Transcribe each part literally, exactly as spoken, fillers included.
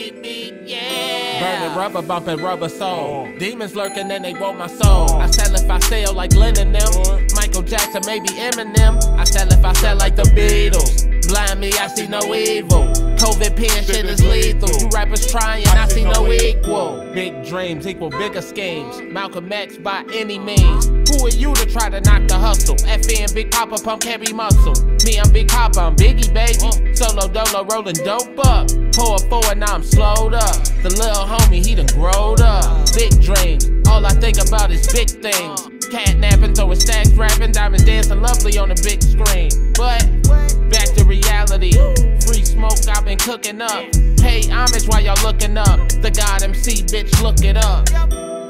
me, me, yeah. Burning rubber, bumping rubber soul. Demons lurking and they want my soul. I sell if I sell like Lennon them, Michael Jackson, maybe Eminem. I sell if I sell like the Beatles. Blind me, I see no evil. COVID pen shit is lethal. You rappers trying, I see no equal. Big dreams equal bigger schemes. Malcolm X by any means. Who are you to try to knock the hustle? F E and Big Poppa pump heavy muscle. Me, I'm Big Poppa, I'm Biggie, baby. Solo dolo rolling dope up. Pour forward, now I'm slowed up. The little homie, he done growed up. Big dreams, all I think about is big things. Catnapping, throwing stacks, rapping, diamonds dancing lovely on the big screen. But back to reality, free smoke I've been cooking up. Pay homage while y'all looking up. The God M C, bitch, look it up.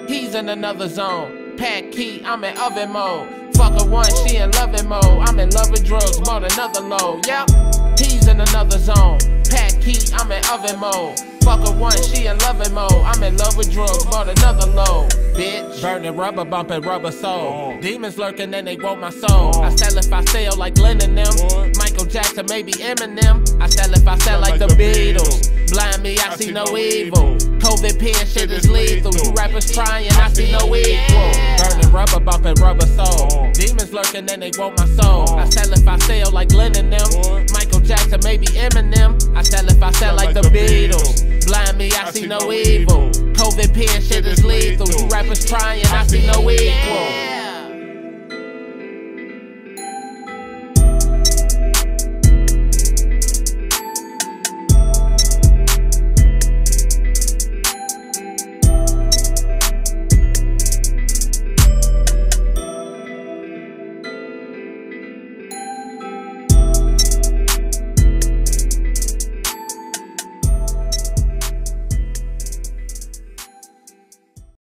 He's in another zone. Pack key, I'm in oven mode. Fuck her once, she in loving mode. I'm in love with drugs, bought another load. Yep, he's in another zone. Pack key, I'm in oven mode. Fuck her once, she in loving mode. I'm in love with drugs, bought another load. Bitch, burning rubber, bumping rubber soul. Demons lurking and they want my soul. I sell if I sell like Lennon them, Michael Jackson, maybe Eminem. I sell if I sell like the Beatles. Blind me, I see no evil. COVID pen shit is lethal. You rappers trying, I see no equal. Burning rubber, bumping rubber soul. Demons lurking and they want my soul. I sell if I sell like Lennon them, Michael Jackson, maybe Eminem. I sell if I sell like the Beatles. Blind me, I see no evil. COVID pen shit is lethal. You rappers trying, I see no equal.